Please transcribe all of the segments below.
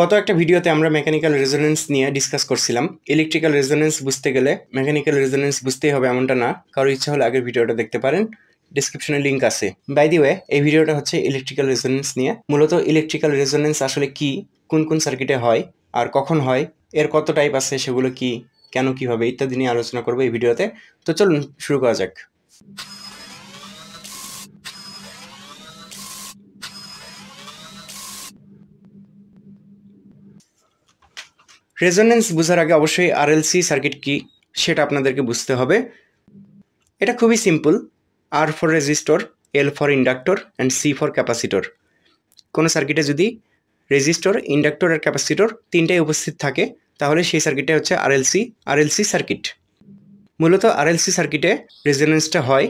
গত একটা ভিডিওতে আমরা মেকানিক্যাল রেজোনেন্স নিয়ে ডিসকাস করছিলাম। ইলেকট্রিক্যাল রেজোনেন্স বুঝতে গেলে মেকানিক্যাল রেজোনেন্স বুঝতেই হবে এমনটা না, কারো ইচ্ছা হলে আগের ভিডিওটা দেখতে পারেন, ডিসক্রিপশনে লিঙ্ক আছে। বাই দি ওয়ে, এই ভিডিওটা হচ্ছে ইলেকট্রিক্যাল রেজোনেন্স নিয়ে। মূলত ইলেকট্রিক্যাল রেজোনেন্স আসলে কি, কোন কোন সার্কিটে হয় আর কখন হয়, এর কত টাইপ আছে, সেগুলো কি, কেন কীভাবে ইত্যাদি নিয়ে আলোচনা করবো এই ভিডিওতে। তো চলুন শুরু করা যাক। রেজোনেন্স বোঝার আগে অবশ্যই আরএলসি সার্কিট কি সেটা আপনাদেরকে বুঝতে হবে। এটা খুবই simple. R for resistor, L for inductor and C for capacitor. কোনো সার্কিটে যদি রেজিস্টর, ইন্ডাক্টর আর ক্যাপাসিটর তিনটাই উপস্থিত থাকে তাহলে সেই সার্কিটটা হচ্ছে আরএলসি সার্কিট। মূলত আরএলসি সার্কিটে রেজোনেন্সটা হয়।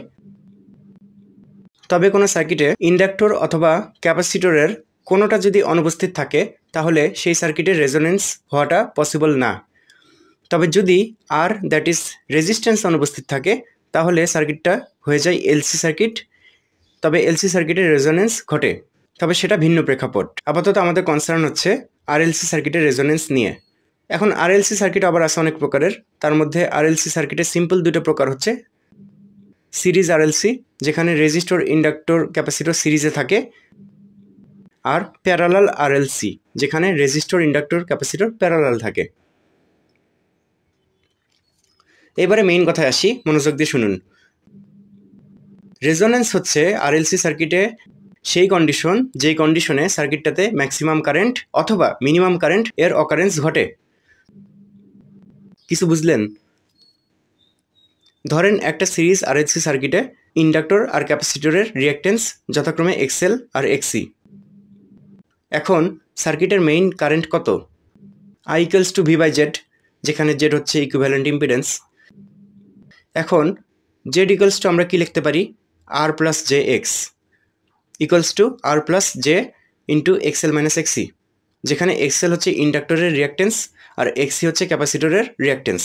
তবে কোনো সার্কিটে ইন্ডাক্টর অথবা ক্যাপাসিটরের কোনোটা যদি অনুপস্থিত থাকে তাহলে সেই সার্কিটের রেজোনেন্স হওয়াটা পসিবল না। তবে যদি আর, দ্যাট ইজ রেজিস্ট্যান্স, অনুপস্থিত থাকে তাহলে সার্কিটটা হয়ে যায় এলসি সার্কিট। তবে এলসি সার্কিটের রেজোনেন্স ঘটে, তবে সেটা ভিন্ন প্রেক্ষাপট। আপাতত আমাদের কনসার্ন হচ্ছে আরএলসি সার্কিটের রেজোনেন্স নিয়ে। এখন আরএলসি সার্কিট আবার আছে অনেক প্রকারের। তার মধ্যে আরএলসি সার্কিটের সিম্পল দুটো প্রকার হচ্ছে সিরিজ আরএলসি, যেখানে রেজিস্টর, ইন্ডাক্টর, ক্যাপাসিটর সিরিজে থাকে, আর প্যারালাল আরএলসি, যেখানে রেজিস্টর, ইন্ডাক্টর, ক্যাপাসিটর প্যারালাল থাকে। এবারে মেইন কথায় আসি, মনোযোগ দিয়ে শুনুন। রেজোনেন্স হচ্ছে আরএলসি সার্কিটে সেই কন্ডিশন, যেই কন্ডিশনে সার্কিটটাতে ম্যাক্সিমাম কারেন্ট অথবা মিনিমাম কারেন্ট এর অকারেন্স ঘটে। কিছু বুঝলেন? ধরেন একটা সিরিজ আরএলসি সার্কিটে ইন্ডাক্টর আর ক্যাপাসিটরের রিঅ্যাকট্যান্স যথাক্রমে এক্সএল আর এক্সসি। এখন সার্কিটের মেইন কারেন্ট কত? I equals to V by Z, যেখানে জেড হচ্ছে ইকুইভ্যালেন্ট ইম্পিডেন্স। এখন জেড ইকুয়ালস টু আমরা কি লিখতে পারি? R plus J X, equals to R plus J into XL minus XC, যেখানে এক্সএল হচ্ছে ইন্ডাক্টরের রিঅ্যাকট্যান্স আর এক্সসি হচ্ছে ক্যাপাসিটরের রিঅ্যাকট্যান্স।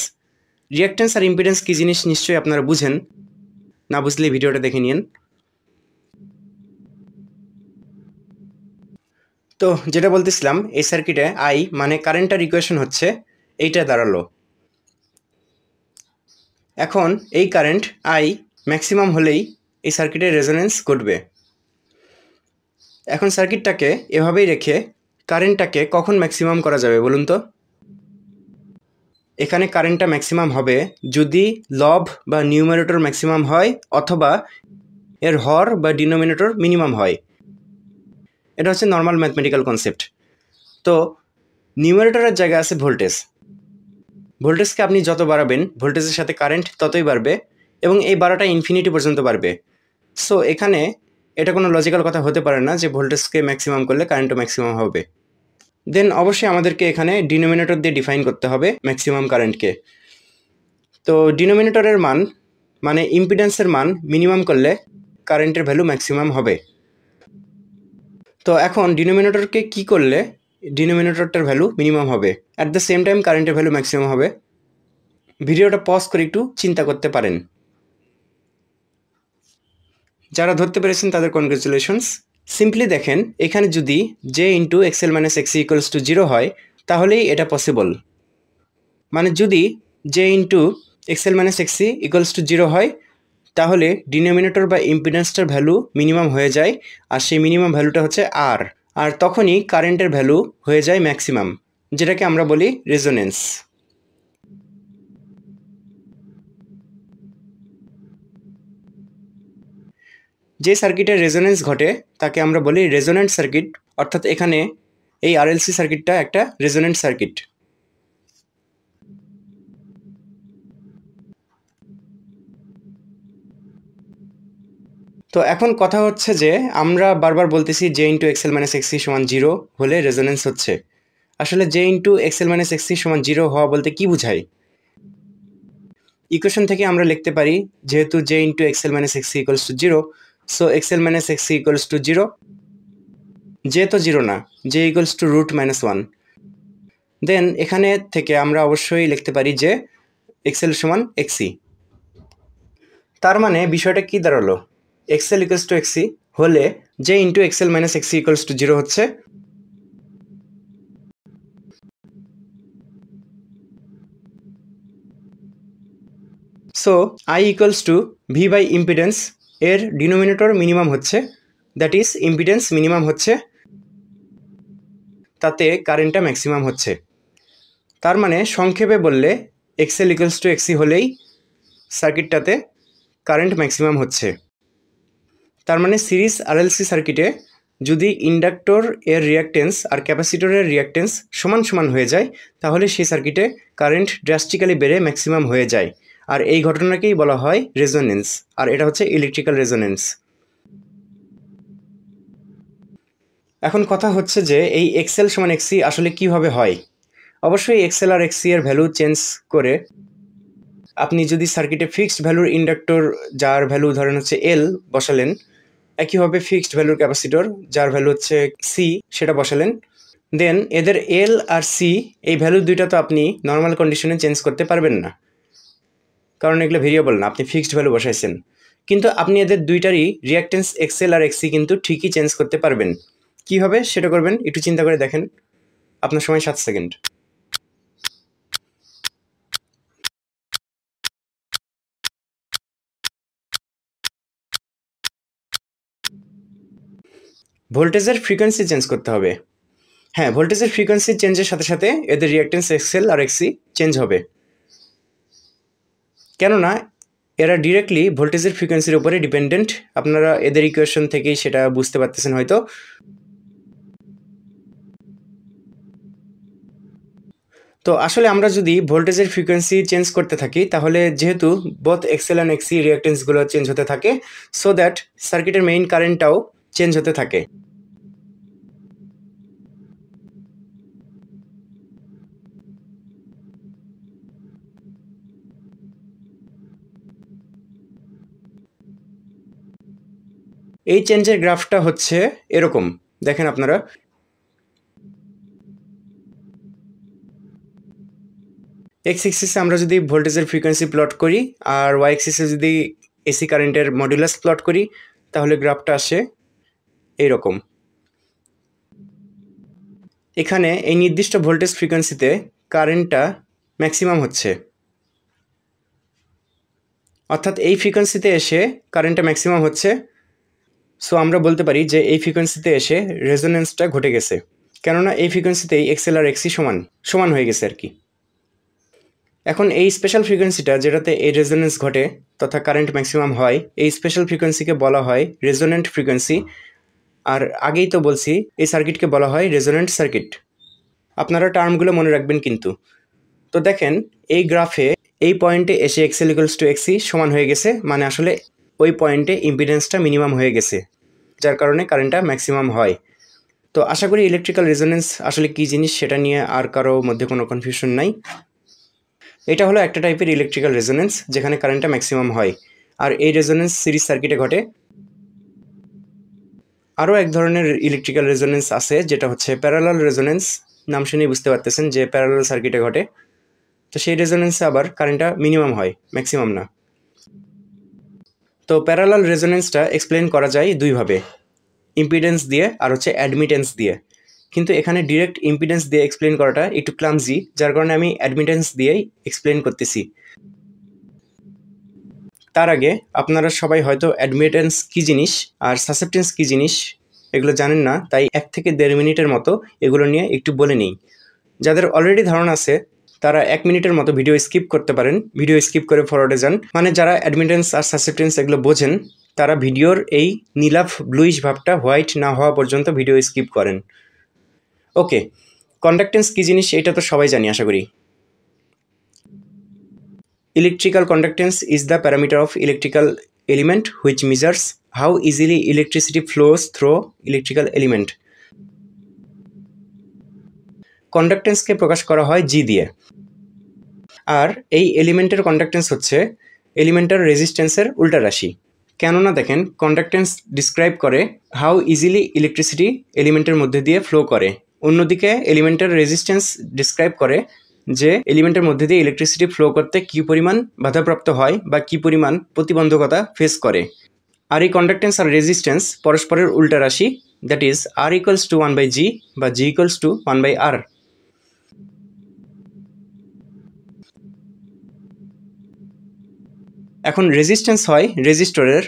রিঅ্যাকট্যান্স আর ইম্পিডেন্স কী জিনিস নিশ্চয়ই আপনারা বুঝেন, না বুঝলে ভিডিওটা দেখে নিন। তো যেটা বলতেছিলাম, এই সার্কিটে আই মানে কারেন্টের ইকুয়েশন হচ্ছে এইটা দাঁড়ালো। এখন এই কারেন্ট আই ম্যাক্সিমাম হলেই এই সার্কিটের রেজোনেন্স ঘটবে। এখন সার্কিটটাকে এভাবেই রেখে কারেন্টটাকে কখন ম্যাক্সিমাম করা যাবে বলুন তো? এখানে কারেন্টটা ম্যাক্সিমাম হবে যদি লব বা নিউমারেটর ম্যাক্সিমাম হয় অথবা এর হর বা ডিনোমিনেটর মিনিমাম হয়। এটা হচ্ছে নর্মাল ম্যাথমেটিক্যাল কনসেপ্ট। তো নিউমারেটরের জায়গায় আছে ভোল্টেজ। ভোল্টেজকে আপনি যত বাড়াবেন ভোল্টেজের সাথে কারেন্ট ততই বাড়বে, এবং এই বাড়াটা ইনফিনিটি পর্যন্ত বাড়বে। সো এখানে এটা কোনো লজিক্যাল কথা হতে পারে না যে ভোল্টেজকে ম্যাক্সিমাম করলে কারেন্টও ম্যাক্সিমাম হবে। দেন অবশ্যই আমাদেরকে এখানে ডিনোমিনেটর দিয়ে ডিফাইন করতে হবে ম্যাক্সিমাম কারেন্টকে। তো ডিনোমিনেটরের মান মানে ইম্পিডেন্সের মান মিনিমাম করলে কারেন্টের ভ্যালু ম্যাক্সিমাম হবে। তো এখন ডিনোমিনেটরকে কি করলে ডিনোমিনেটরটার ভ্যালু মিনিমাম হবে, অ্যাট দ্য সেম টাইম কারেন্টের ভ্যালু ম্যাক্সিমাম হবে? ভিডিওটা পজ করে একটু চিন্তা করতে পারেন। যারা ধরতে পেরেছেন তাদের কনগ্রাচুলেশনস। সিম্পলি দেখেন, এখানে যদি J into XL minus XC equals to 0 হয় তাহলেই এটা পসিবল। মানে যদি J into XL minus XC equals to 0 হয় তাহলে ডিনোমিনেটর বা ইম্পিডেন্সটার ভ্যালু মিনিমাম হয়ে যায়, আর সেই মিনিমাম ভ্যালুটা হচ্ছে আর, আর তখনই কারেন্টের ভ্যালু হয়ে যায় ম্যাক্সিমাম, যেটাকে আমরা বলি রেজোনেন্স। যে সার্কিটের রেজোনেন্স ঘটে তাকে আমরা বলি রেজোনেন্ট সার্কিট, অর্থাৎ এখানে এই আরএলসি সার্কিটটা একটা রেজোনেন্ট সার্কিট। তো এখন কথা হচ্ছে যে আমরা বারবার বলতেছি J into XL minus XC সমান 0 হলে রেজোনেন্স হচ্ছে। আসলে J into XL minus XC সমান 0 হওয়া বলতে কি বোঝায়? ইকুয়েশন থেকে আমরা লিখতে পারি, যেহেতু J into XL minus XC equals to 0, so XL minus XC equals to 0। J তো 0 না, J equals to root minus 1। Then এখানে থেকে আমরা অবশ্যই লিখতে পারি যে এক্সএল সমান এক্সসি। তার মানে বিষয়টা কি দাঁড়ালো? এক্সএল ইকুয়ালস টু এক্সসি হলে J into XL minus XC equals to 0 হচ্ছে, So I equals to V by impedance, এর denominator minimum হচ্ছে, that is impedance minimum হচ্ছে, তাতে কারেন্টটা maximum হচ্ছে। তার মানে সংক্ষেপে বললে XL equals to XC হলেই সার্কিটটাতে কারেন্ট maximum হচ্ছে। তার মানে সিরিজ RLC সার্কিটে যদি ইন্ডাক্টর এর রিঅ্যাকট্যান্স আর ক্যাপাসিটরের রিঅ্যাকট্যান্স সমান সমান হয়ে যায় তাহলে সেই সার্কিটে কারেন্ট ড্রাস্টিক্যালি বেড়ে ম্যাক্সিমাম হয়ে যায় আর এই ঘটনাকেই বলা হয় রেজোন্যান্স আর এটা হচ্ছে ইলেকট্রিক্যাল রেজোন্যান্স এখন কথা হচ্ছে যে এই XL সমান XC আসলে কিভাবে হয় অবশ্যই XL আর XC এর ভ্যালু চেঞ্জ করে আপনি যদি সার্কিটে ফিক্সড ভ্যালুর ইন্ডাক্টর যার ভ্যালু ধরেন হচ্ছে L বসালেন একইভাবে ফিক্সড ভ্যালুর ক্যাপাসিটর যার ভ্যালু হচ্ছে C সেটা বসালেন দেন এদের L আর C এই ভ্যালু দুইটা তো আপনি নরমাল কন্ডিশনে চেঞ্জ করতে পারবেন না কারণ এগুলা ভেরিয়েবল না আপনি ফিক্সড ভ্যালু বসাইছেন কিন্তু আপনি এদের দুইটারই রিঅ্যাকট্যান্স XL আর XC কিন্তু ঠিকই চেঞ্জ করতে পারবেন কি হবে সেটা করবেন একটু চিন্তা করে দেখেন আপনার সময় 7 সেকেন্ড ভোল্টেজের ফ্রিকোয়েন্সি চেঞ্জ করতে হবে হ্যাঁ ভোল্টেজের ফ্রিকোয়েন্সি চেঞ্জের সাথে সাথে এদের রিঅ্যাকট্যান্স XL আর XC চেঞ্জ হবে কেন না এরা डायरेक्टली ভোল্টেজের ফ্রিকোয়েন্সির উপরে ডিপেন্ডেন্ট আপনারা এদের ইকুয়েশন থেকেই সেটা বুঝতে পারতেছেন হয়তো তো আসলে আমরা যদি ভোল্টেজের ফ্রিকোয়েন্সি চেঞ্জ করতে থাকি তাহলে যেহেতু both XL and XC reactance গুলো চেঞ্জ হতে থাকে সো দ্যাট সার্কিটের মেইন কারেন্টটাও চেঞ্জ হতে থাকে এই চেঞ্জের গ্রাফটা হচ্ছে এরকম দেখেন আপনারা x axis আমরা যদি ভোল্টেজের ফ্রিকোয়েন্সি প্লট করি আর y axis যদি AC কারেন্টের মডুলাস প্লট করি তাহলে গ্রাফটা আসে এরকম এখানে এই নির্দিষ্ট ভোল্টেজ ফ্রিকোয়েন্সিতে কারেন্টটা ম্যাক্সিমাম হচ্ছে অর্থাৎ এই ফ্রিকোয়েন্সিতে এসে কারেন্টটা ম্যাক্সিমাম হচ্ছে সো আমরা বলতে পারি যে এই ফ্রিকোয়েন্সিতে এসে রেজোন্যান্সটা ঘটে গেছে কেননা এই ফ্রিকোয়েন্সিতেই XL আর XC সমান হয়ে গেছে আর কি এখন এই স্পেশাল ফ্রিকোয়েন্সিটা যেটাতে এই রেজোন্যান্স ঘটে তথা কারেন্ট ম্যাক্সিমাম হয় এই স্পেশাল ফ্রিকোয়েন্সিকে বলা হয় রেজোন্যান্ট ফ্রিকোয়েন্সি আর আগেই তো বলছি এই সার্কিটকে বলা হয় রেজোন্যান্ট সার্কিট আপনারা টার্মগুলো মনে রাখবেন কিন্তু তো দেখেন এই গ্রাফে এই পয়েন্টে এসে XL = XC সমান হয়ে গেছে মানে আসলে ওই পয়েন্টে ইম্পিডেন্সটা মিনিমাম হয়ে গেছে যার কারণে কারেন্টটা ম্যাক্সিমাম হয় তো আশা করি ইলেকট্রিক্যাল রেজোন্যান্স আসলে কি জিনিস সেটা নিয়ে আর কারো মধ্যে কোনো কনফিউশন নাই এটা হলো একটা টাইপের ইলেকট্রিক্যাল রেজোন্যান্স যেখানে কারেন্টটা ম্যাক্সিমাম হয় আর এই রেজোন্যান্স সিরিজ সার্কিটে ঘটে আরো এক ধরনের ইলেকট্রিক্যাল রেজোন্যান্স আছে যেটা হচ্ছে প্যারালাল রেজোন্যান্স নাম শুনেই বুঝতে পারতেছেন যে প্যারালাল সার্কিটে ঘটে তো সেই রেজোন্যান্সে আবার কারেন্টটা মিনিমাম হয় ম্যাক্সিমাম না তো প্যারালাল রেজোন্যান্সটা এক্সপ্লেইন করা যায় দুই ভাবে ইম্পিডেন্স দিয়ে আর হচ্ছে অ্যাডমিটেন্স দিয়ে কিন্তু এখানে ডাইরেক্ট ইম্পিডেন্স দিয়ে এক্সপ্লেইন করাটা একটু ক্লামজি যার কারণে আমি অ্যাডমিটেন্স দিয়েই এক্সপ্লেইন করতেছি তার আগে আপনারা সবাই হয়তো অ্যাডমিটেন্স কি জিনিস আর সাসেপ্টেন্স কি জিনিস এগুলো জানেন না তাই 1 থেকে 1.5 মিনিটের মতো এগুলো নিয়ে একটু বলে নেই যাদের অলরেডি ধারণা আছে তারা 1 মিনিটের মতো ভিডিও স্কিপ করতে পারেন ভিডিও স্কিপ করে ফরওয়ার্ডে যান মানে যারা অ্যাডমিটেন্স আর সাসেপ্টেন্স এগুলো বোঝেন তারা ভিডিওর এই নীলাভ ব্লুইশ ভাবটা হোয়াইট না হওয়া পর্যন্ত ভিডিও স্কিপ করেন ওকে কন্ডাক্ট্যান্স কি জিনিস এটা তো সবাই জানি আশা করি Electrical conductance is the parameter of electrical element which measures how easily electricity flows through electrical element. Conductance के प्रकाश करा है G दिए। और ये elementar conductance होते हैं elementar resistance र उल्टा राशि। क्या नो ना देखें conductance describe करे how easily electricity elementar मध्य दिए flow करे। उन्नो दिखे elementar resistance describe करे যে এলিমেন্টের মধ্যে দিয়ে ইলেকট্রিসিটি ফ্লো করতে কি পরিমাণ বাধাপ্রাপ্ত হয় বা কি পরিমাণ প্রতিবন্ধকতা ফেস করে আর এই কন্ডাক্ট্যান্স আর রেজিস্ট্যান্স পরস্পরের উল্টা রাশি that is R equals to 1 by G বা G equals to 1 by R এখন রেজিস্ট্যান্স হয় রেজিস্টরের,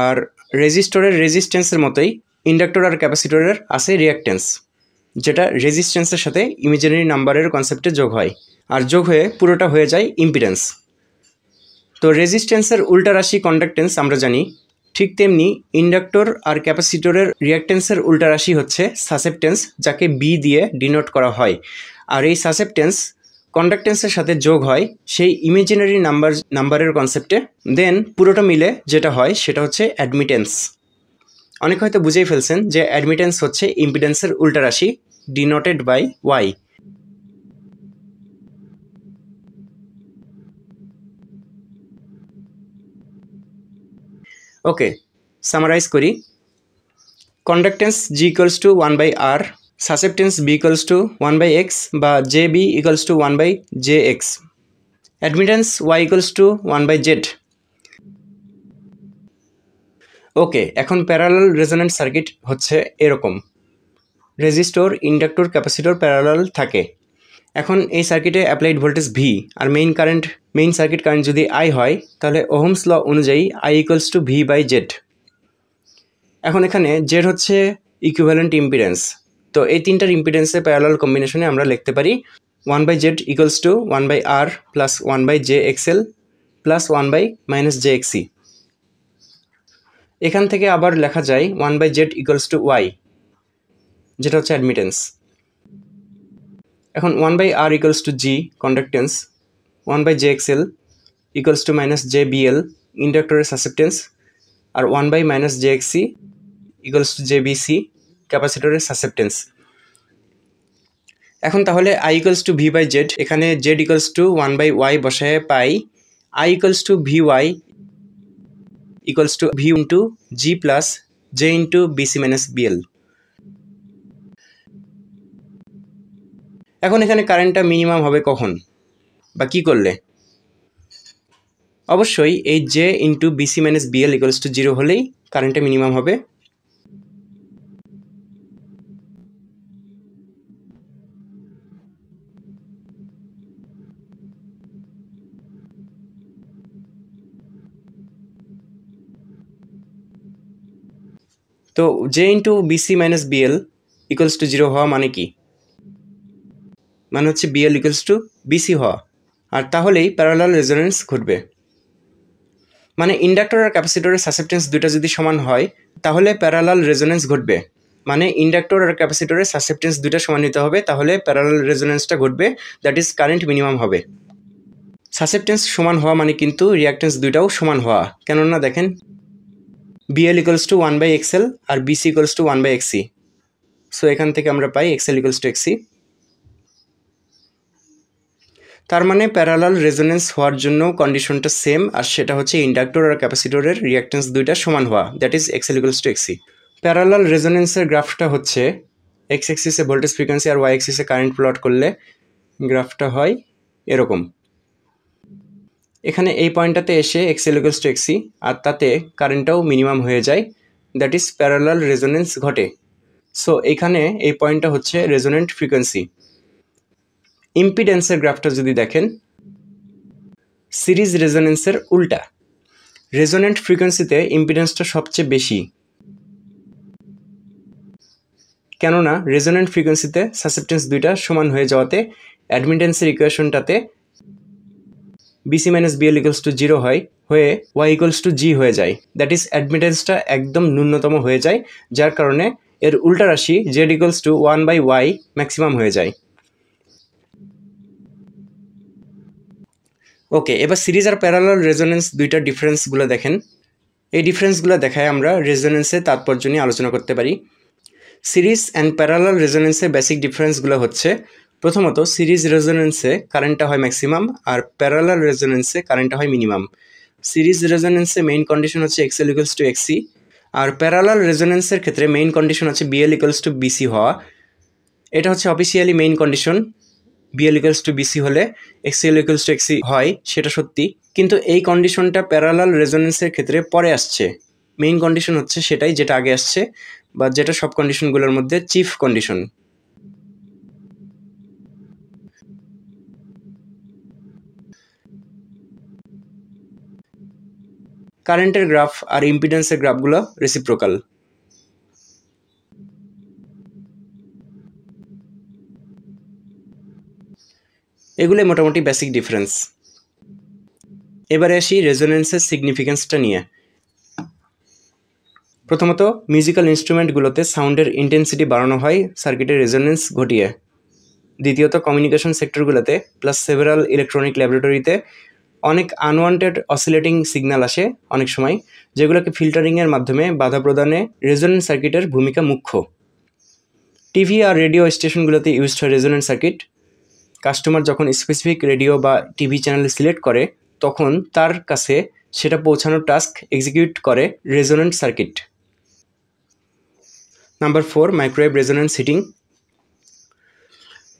আর রেজিস্টরের রেজিস্ট্যান্সের মতোই ইন্ডাক্টর আর ক্যাপাসিটরের আছে রিঅ্যাকট্যান্স, যেটা রেজিস্ট্যান্সের সাথে ইমাজিনারি নাম্বারের কনসেপ্টে যোগ হয় আর যোগ হয়ে পুরোটা হয়ে যায় ইম্পিডেন্স। তো রেজিস্ট্যান্সের উল্টা রাশি কন্ডাক্ট্যান্স আমরা জানি, ঠিক তেমনি ইন্ডাক্টর আর ক্যাপাসিটরের রিঅ্যাকট্যান্সের উল্টা রাশি হচ্ছে সাসেপ্টেন্স, যাকে বি দিয়ে ডিনোট করা হয়। আর এই সাসেপ্টেন্স কন্ডাক্টেন্সের সাথে যোগ হয় সেই ইমাজিনারি নাম্বারের কনসেপ্টে, দেন পুরোটা মিলে যেটা হয় সেটা হচ্ছে অ্যাডমিটেন্স। অনেকে হয়তো বুঝেই ফেলছেন যে অ্যাডমিটেন্স হচ্ছে ইম্পিডেন্সের উল্টা রাশি denoted by Y. Okay, summarise করি। Conductance G equals to 1/r, susceptance B equals to 1/x বা J B equals to 1/jx, admittance Y equals to 1/z। Okay, এখন প্যারালাল রেজোন্যান্ট সার্কিট হচ্ছে এরকম, রেজিস্টর ইন্ডাক্টর ক্যাপাসিটর প্যারালাল থাকে। এখন এই সার্কিটে applied voltage V আর main circuit current যদি আই হয়, তাহলে ওহমস ল অনুযায়ী আই ইকুয়ালস টু v/z। এখন এখানে জেড হচ্ছে ইকুইভ্যালেন্ট ইম্পিডেন্স, তো এই তিনটার ইম্পিডেন্সের প্যারালাল কম্বিনেশনে আমরা লিখতে পারি 1/z equals to 1/r plus 1/jxl plus 1/-jxc। এখান থেকে আবার লেখা যায় 1/z ইকুয়ালস টু ওয়াই, যেটা হচ্ছে অ্যাডমিটেন্স। এখন 1/r equals to G conductance, 1/jxl equals to -jbl ইন্ডাক্টরের সাসেপ্টেন্স, আর 1/-jxc ইকুয়ালস টু jbc ক্যাপাসিটরের সাসেপ্টেন্স। এখন তাহলে i ইকুয়ালস টু v/z, এখানে z ইকুয়ালস টু 1/y বসায় পাই i equals to vy equals to v into g plus j into bc-bl। এখন এখানে কারেন্টটা মিনিমাম হবে কখন বা কী করলে? অবশ্যই এই J into bc-bl equals to 0 হলেই কারেন্টটা মিনিমাম হবে। তো J into bc-bl equals to 0 হওয়া মানে কি? মানে হচ্ছে বিএল ইকুয়ালস টু বিসি হওয়া, আর তাহলেই প্যারালাল রেজোন্যান্স ঘটবে। মানে ইন্ডাক্টর আর ক্যাপাসিটরের সাসেপ্টেন্স দুইটা যদি সমান হয়, তাহলে প্যারালাল রেজোন্যান্স ঘটবে। মানে ইন্ডাক্টর আর ক্যাপাসিটরের সাসেপ্টেন্স দুইটা সমান নিতে হবে, তাহলে প্যারালাল রেজোন্যান্সটা ঘটবে, দ্যাট ইজ কারেন্ট মিনিমাম হবে। সাসেপ্টেন্স সমান হওয়া মানে কিন্তু রিঅ্যাকট্যান্স দুইটাও সমান হওয়া, কেননা দেখেন বিএল ইকুয়ালস টু 1/xl আর BC equals to 1/xc। So এখান থেকে আমরা পাই xl ইকুয়ালস টু xc। তার মানে প্যারালাল রেজোন্যান্স হওয়ার জন্য কন্ডিশনটা সেম, আর সেটা হচ্ছে ইন্ডাক্টর আর ক্যাপাসিটরের রিঅ্যাকট্যান্স দুইটা সমান হওয়া, that is xl equals to xc। Parallel রেজোন্যান্সের গ্রাফটা হচ্ছে এক্স অ্যাক্সিসে ভোল্টেজ ফ্রিকোয়েন্সি আর ওয়াই অ্যাক্সিসে কারেন্ট প্লট করলে গ্রাফটা হয় এরকম। এখানে এই পয়েন্টটাতে এসে xl ইকুয়ালস টু xc, আর তাতে কারেন্টটাও মিনিমাম হয়ে যায়, দ্যাট ইজ প্যারালাল রেজোন্যান্স ঘটে। সো এখানে এই পয়েন্টটা হচ্ছে রেজোন্যান্ট ফ্রিকোয়েন্সি। ইম্পিডেন্সের গ্রাফটা যদি দেখেন, সিরিজ রেজোনেন্সের উল্টা, রেজোনেন্ট ফ্রিকোয়েন্সিতে ইম্পিডেন্সটা সবচেয়ে বেশি, কেননা রেজোনেন্ট ফ্রিকোয়েন্সিতে সাসেপ্টেন্স দুইটা সমান হয়ে যাওয়াতে অ্যাডমিটেন্সের ইকুয়েশনটাতে bc-bl ইকুয়ালস টু 0 হয়ে y ইকুয়ালস টু g হয়ে যায়, দ্যাট ইজ অ্যাডমিটেন্সটা একদম ন্যূনতম হয়ে যায়, যার কারণে এর উল্টা রাশি z equals to 1/y maximum হয়ে যায়। ওকে, এবার সিরিজ আর প্যারালাল রেজোনেন্স দুইটা ডিফারেন্সগুলো দেখেন। এই ডিফারেন্সগুলো দেখায় আমরা রেজোনেন্সের তাৎপর্য নিয়ে আলোচনা করতে পারি। সিরিজ অ্যান্ড প্যারালাল রেজোনেন্সের বেসিক ডিফারেন্সগুলো হচ্ছে, প্রথমত সিরিজ রেজোনেন্সে কারেন্টটা হয় ম্যাক্সিমাম, আর প্যারালাল রেজোনেন্সে কারেন্টটা হয় মিনিমাম। সিরিজ রেজোনেন্সে মেইন কন্ডিশন হচ্ছে xl ইকুয়ালস টু xc, আর প্যারালাল রেজোনেন্সের ক্ষেত্রে মেইন কন্ডিশন হচ্ছে bl ইকুয়ালস টু bc হওয়া। এটা হচ্ছে officially main condition, bl equals to bc হলে xl ইকুয়ালস টু xc হয়, সেটা সত্যি। কিন্তু এই কন্ডিশনটা প্যারালাল রেজোনেন্সের ক্ষেত্রে পরে আসছে, মেইন কন্ডিশন হচ্ছে সেটাই যেটা আগে আসছে, বা যেটা সব কন্ডিশনগুলোর মধ্যে চিফ কন্ডিশন। কারেন্টের গ্রাফ আর ইম্পিডেন্সের গ্রাফগুলো রেসিপ্রোকাল। এগুলো মোটামুটি বেসিক ডিফারেন্স। এবারে আসি রেজোনেন্সের সিগনিফিকেন্সটা নিয়ে। প্রথমত মিউজিক্যাল ইনস্ট্রুমেন্টগুলোতে সাউন্ডের ইন্টেন্সিটি বাড়ানো হয় সার্কিটের রেজোনেন্স ঘটিয়ে। দ্বিতীয়ত কমিউনিকেশন সেক্টরগুলোতে প্লাস সেভারাল ইলেকট্রনিক ল্যাবরেটরিতে অনেক আনওয়ান্টেড অসিলেটিং সিগন্যাল আসে অনেক সময়, যেগুলোকে ফিল্টারিংয়ের মাধ্যমে বাধা প্রদানে রেজোনেন্স সার্কিটের ভূমিকা মুখ্য। টিভি আর রেডিও স্টেশনগুলোতে ইউজড হয় রেজোনেন্স সার্কিট। কাস্টমার যখন স্পেসিফিক রেডিও বা টিভি চ্যানেল সিলেক্ট করে তখন তার কাছে সেটা পৌঁছানোর টাস্ক এক্সিকিউট করে resonant circuit. Number 4, microwave resonance heating.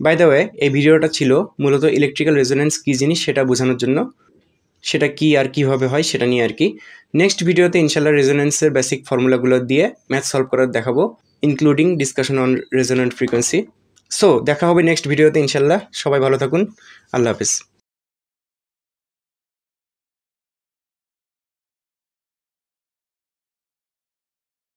By the way, এই ভিডিওটা ছিল মূলত ইলেকট্রিক্যাল রেজোনেন্স কী জিনিস সেটা বোঝানোর জন্য, সেটা কি আর কীভাবে হয় সেটা নিয়ে আর কি। নেক্সট ভিডিওতে ইনশাল্লাহ রেজোনেন্সের বেসিক ফর্মুলাগুলো দিয়ে ম্যাথ সলভ করার দেখাবো, including discussion on resonant frequency. So দেখা হবে নেক্সট ভিডিওতে ইনশাল্লাহ। সবাই ভালো থাকুন, আল্লাহ হাফেজ।